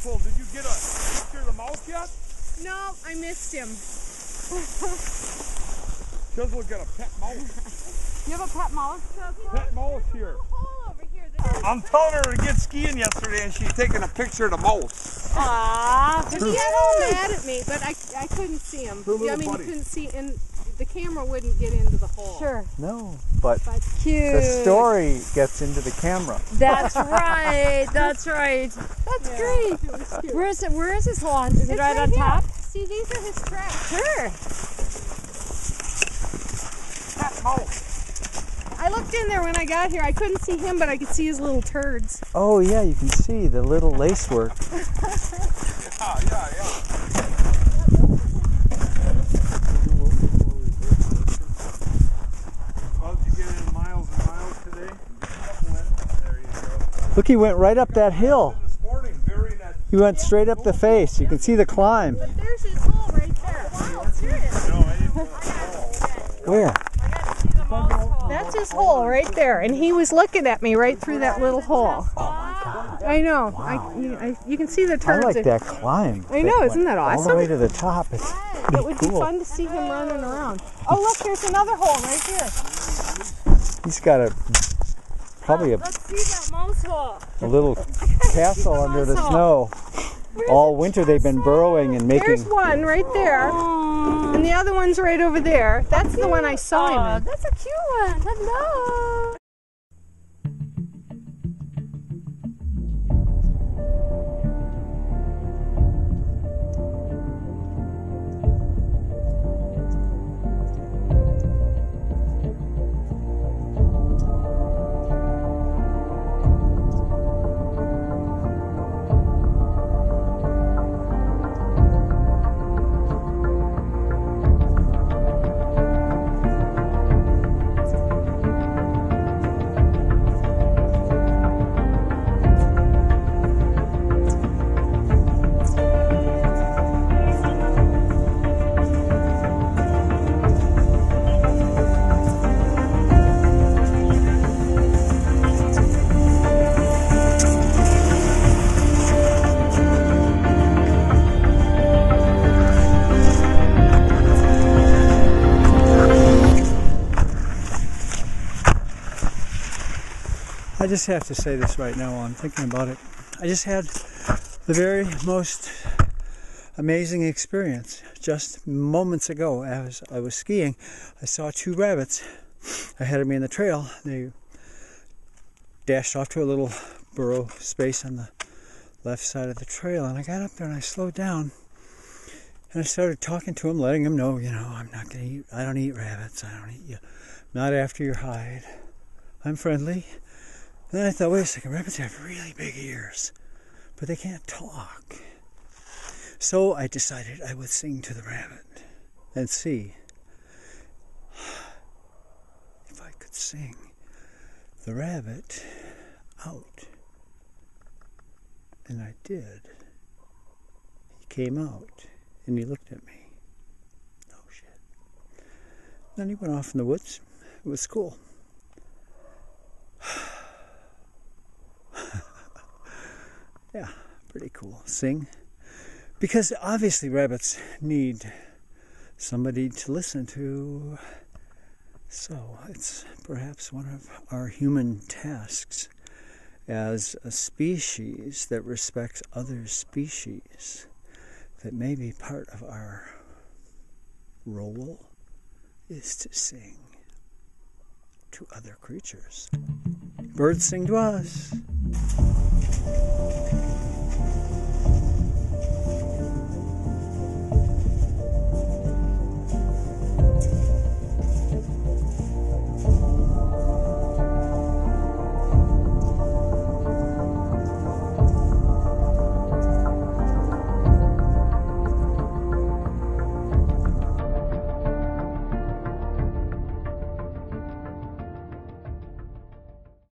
full. Did you get a picture of the mouse yet? No, I missed him. Chisel got a pet mouse. You have a pet mouse, Chisel? Pet mouse here. I'm telling her to get skiing yesterday, and she's taking a picture of the mouse. Ah, he got all mad at me, but I couldn't see him. I mean, buddy. You couldn't see, and the camera wouldn't get into the hole. Sure. No, but cute. The story gets into the camera. That's right. That's right. That's great. It was cute. Where is it? Where is his hole? On? Is it right on top? See, these are his tracks. Sure. That mouse. I looked in there when I got here. I couldn't see him, but I could see his little turds. Oh, yeah, you can see the little lace work. How did you get in miles and miles today? There you go. Look, he went right up that hill. He went straight up the face. You can see the climb. But there's his hole right there. Wow, serious. No, I didn't know that. Where? That's his hole right there, and he was looking at me right through that little hole. Oh my God. I know. Wow. You can see the turns. I like that climb. I know, isn't that awesome? All the way to the top. It's it would be fun to see him running around. Oh, look, here's another hole right here. He's got a probably a let's see that mouse hole. A little castle under the snow. All winter they've been burrowing and making. There's one right there. Aww. And the other one's right over there. That's the one I saw him in. That's a cute one. Hello. I just have to say this right now while I'm thinking about it. I just had the very most amazing experience. Just moments ago, as I was skiing, I saw two rabbits ahead of me in the trail. They dashed off to a little burrow space on the left side of the trail. And I got up there and I slowed down. And I started talking to them, letting them know, you know, I'm not going to eat, I don't eat rabbits, I don't eat you. Not after your hide. I'm friendly. Then I thought, wait a second, rabbits have really big ears, but they can't talk. So I decided I would sing to the rabbit and see if I could sing the rabbit out. And I did. He came out and he looked at me. Oh shit. Then he went off in the woods. It was cool. Yeah, pretty cool. Sing. Because obviously rabbits need somebody to listen to. So it's perhaps one of our human tasks as a species that respects other species that may be part of our role is to sing to other creatures. Birds sing to us.